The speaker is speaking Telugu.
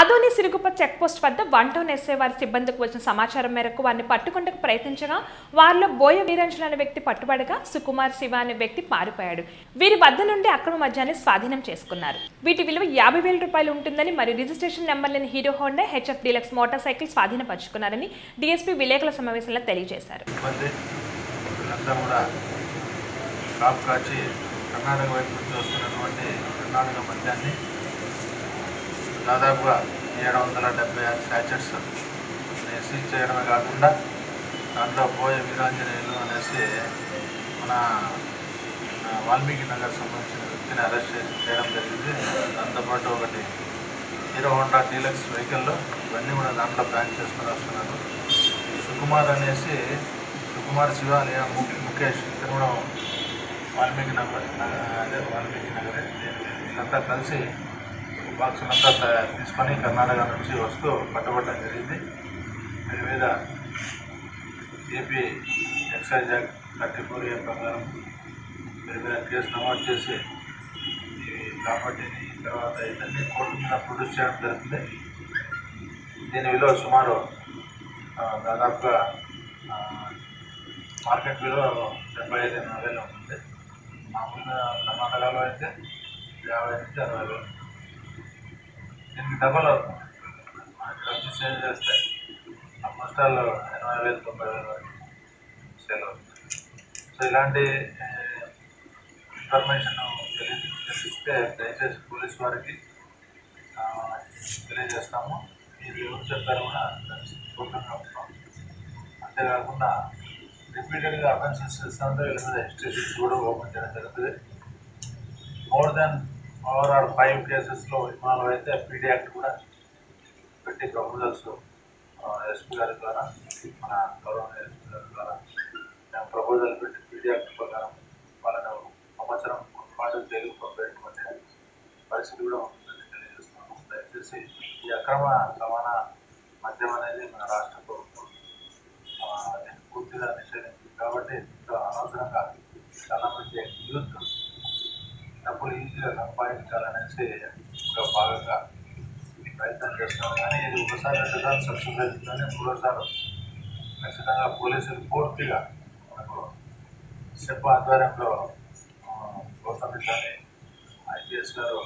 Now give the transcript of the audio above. ఆదోని సిరుగుప చెక్ పోస్ట్ వద్ద 110 ఎస్ఐఆర్ సిబ్బందికి వచ్చిన సమాచారం మేరకు వారిని పట్టుకొంటకు ప్రయత్నించగా వారిలో బోయ వీరంజన్ అనే వ్యక్తి పట్టుబడగా సుకుమార్ శివ అనే వ్యక్తి పారిపోయాడు. వీరి వద్ద నుండి అక్రమ మద్యాన్ని స్వాధీనం చేసుకున్నారు. వీటి విలువ 50,000 రూపాయలు ఉంటుందని మరియు రిజిస్ట్రేషన్ నెంబర్ లేని hero Honda HF Deluxe motorcycle స్వాధీనపరుచుకున్నారని డీఎస్పీ విలేకరుల సమావేశంలో తెలియజేశారు. దాదాపుగా 776 స్టాచెట్స్ సీజ్ చేయడమే కాకుండా దాంట్లో పోయే వీరాంజనేయులు అనేసి మన వాల్మీకి నగర్ సంబంధించిన వ్యక్తిని అరెస్ట్ చేయడం జరిగింది. దాంతోపాటు ఒకటి హీరో హోండా డీలక్స్ వెహికల్లో ఇవన్నీ కూడా దాంట్లో ప్యాక్ చేసుకుని వస్తున్నారు. సుకుమార్ అనేసి సుకుమార్ శివ అనే ముఖేష్ ఇతను కూడా వాల్మీకి నగరే ఇదంతా కలిసి బాక్స్ అంతా తీసుకొని కర్ణాటక నుంచి వస్తూ పట్టుబట్టడం జరిగింది. దీని మీద ఏపీ ఎక్సైజ్ యాక్ట్ 34A ప్రకారం దీని మీద కేసు నమోదు చేసి కాబట్టి తర్వాత ఇవన్నీ కోర్టు మీద ప్రొడ్యూస్ చేయడం జరిగింది. దీని విలువ సుమారు దాదాపుగా మార్కెట్ విలువ 75,000 ఉంటుంది. మామూలుగా కర్ణాటకలో అయితే 50,000 నుంచి 60,000. దీనికి డబల్ అవుతుంది. మనకి వచ్చి సేల్ చేస్తే ఆ బస్టాల్లో 80,000 నుంచి 90,000 వరకు సేల్ అవుతుంది. సో ఇలాంటి ఇన్ఫర్మేషన్ తెలిస్తే దయచేసి పోలీస్ వారికి తెలియజేస్తాము. మీరు ఎవరు చెప్తారు కూడా దూరంగా ఉంటాం. అంతేకాకుండా రిపీటెడ్గా అఫెన్సెస్ చేస్తామంటే వీళ్ళ మీద హిస్టరీస్ కూడా ఓపెన్ చేయడం జరుగుతుంది. మోర్ దాన్ 4 or 5 కేసెస్లో ఇన్వాల్వ్ అయితే పీడీ యాక్ట్ కూడా పెట్టి ప్రపోజల్స్ ఎస్పీ గారి ద్వారా మన గౌరవ ఎస్పీ గారి ద్వారా ప్రపోజల్ పెట్టి పీడీ యాక్ట్ ప్రకారం వాళ్ళను సంవత్సరం పాటు జైలు పంపేటువంటి పరిస్థితి కూడా ఉంటుందని తెలియజేస్తున్నాము. దయచేసి ఈ అక్రమ రవాణా మద్యం అనేది మన రాష్ట్ర ప్రభుత్వం దీన్ని పూర్తిగా నిషేధించింది. కాబట్టి దీంట్లో అనవసరంగా చాలామంది యూత్ డబ్బులు ఈజీగా సంపాదించాలనేసి ఒక భాగంగా ప్రయత్నం చేస్తున్నాం. కానీ ఇది ఒకసారి 2 సార్లు సక్సెస్ అవుతుందని 3వ సారి ఖచ్చితంగా పోలీసులు పూర్తిగా మనకు సెప్ ఆధ్వర్యంలో గోసమిట్ అని ఐపీఎస్ గారు